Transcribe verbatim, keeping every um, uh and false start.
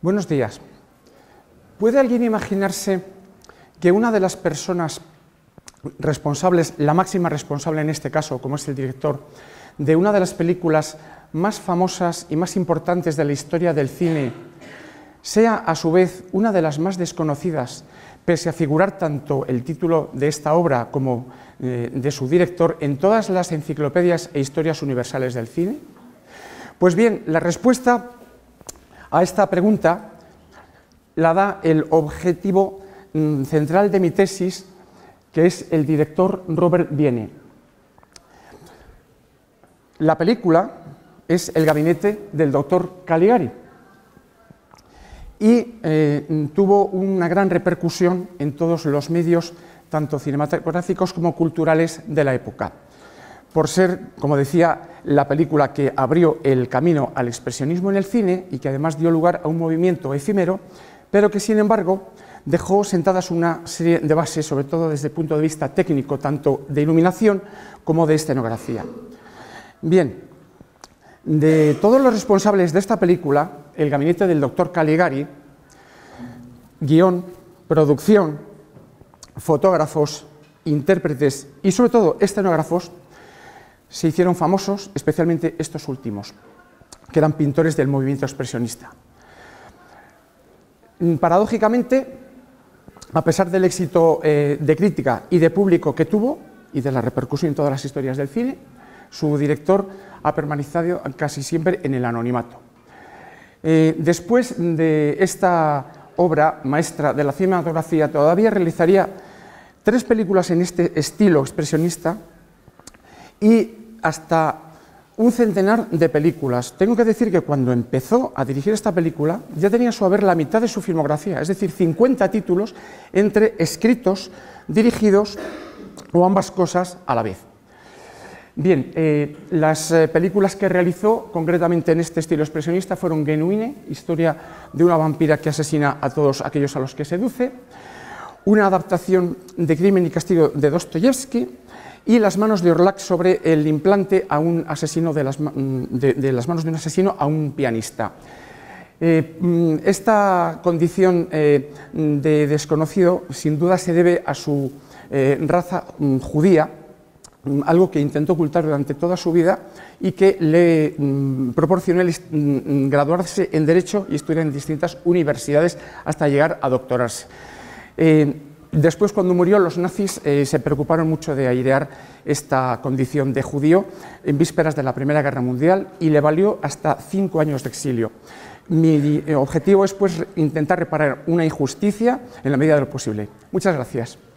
Buenos días. ¿Puede alguien imaginarse que una de las personas responsables, la máxima responsable en este caso, como es el director, de una de las películas más famosas y más importantes de la historia del cine, sea a su vez una de las más desconocidas, pese a figurar tanto el título de esta obra como de su director en todas las enciclopedias e historias universales del cine? Pues bien, la respuesta a esta pregunta la da el objetivo central de mi tesis, que es el director Robert Wiene. La película es El gabinete del doctor Caligari y eh, tuvo una gran repercusión en todos los medios, tanto cinematográficos como culturales de la época, por ser, como decía, la película que abrió el camino al expresionismo en el cine y que además dio lugar a un movimiento efímero, pero que, sin embargo, dejó sentadas una serie de bases, sobre todo desde el punto de vista técnico, tanto de iluminación como de escenografía. Bien, de todos los responsables de esta película, El gabinete del doctor Caligari, guión, producción, fotógrafos, intérpretes y, sobre todo, escenógrafos, se hicieron famosos, especialmente estos últimos, que eran pintores del movimiento expresionista. Paradójicamente, a pesar del éxito eh, de crítica y de público que tuvo, y de la repercusión en todas las historias del cine, su director ha permanecido casi siempre en el anonimato. Eh, después de esta obra maestra de la cinematografía, todavía realizaría tres películas en este estilo expresionista y hasta un centenar de películas. Tengo que decir que cuando empezó a dirigir esta película ya tenía a su haber la mitad de su filmografía, es decir, cincuenta títulos entre escritos, dirigidos o ambas cosas a la vez. Bien, eh, las películas que realizó concretamente en este estilo expresionista fueron Genuine, historia de una vampira que asesina a todos aquellos a los que seduce, una adaptación de Crimen y Castigo de Dostoyevsky, y Las manos de Orlac, sobre el implante a un asesino de, las, de, de las manos de un asesino a un pianista. Eh, esta condición eh, de desconocido sin duda se debe a su eh, raza um, judía, algo que intentó ocultar durante toda su vida y que le um, proporcionó el, um, graduarse en Derecho y estudiar en distintas universidades hasta llegar a doctorarse. Eh, Después, cuando murió, los nazis eh, se preocuparon mucho de airear esta condición de judío en vísperas de la Primera Guerra Mundial y le valió hasta cinco años de exilio. Mi objetivo es, pues, intentar reparar una injusticia en la medida de lo posible. Muchas gracias.